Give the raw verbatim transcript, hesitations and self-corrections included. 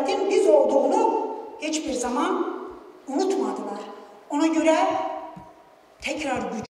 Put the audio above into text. cumhuriyetin biz olduğunu hiçbir zaman unutmadılar. Ona göre tekrar güç